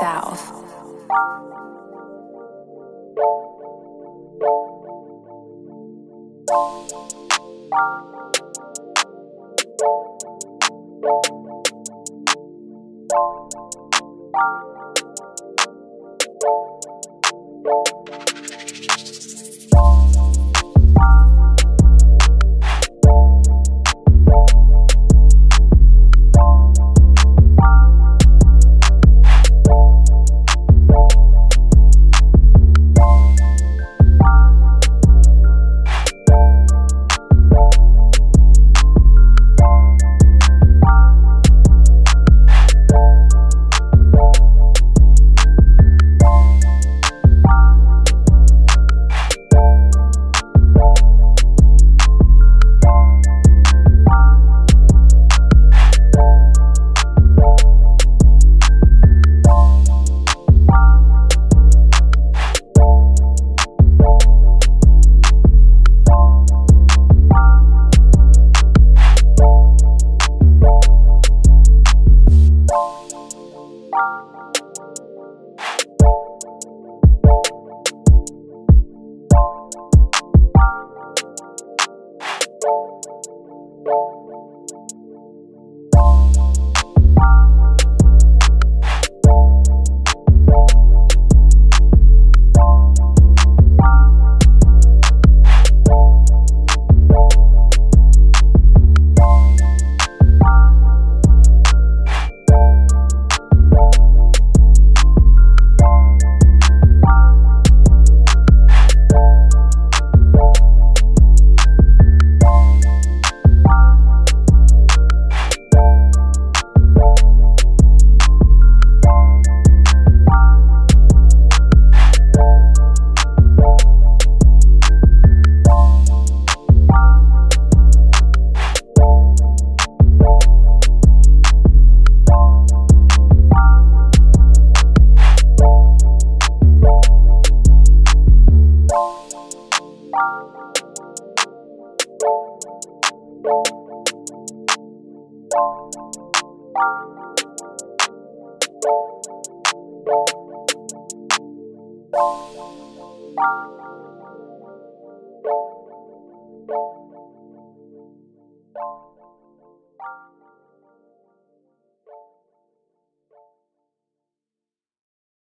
South.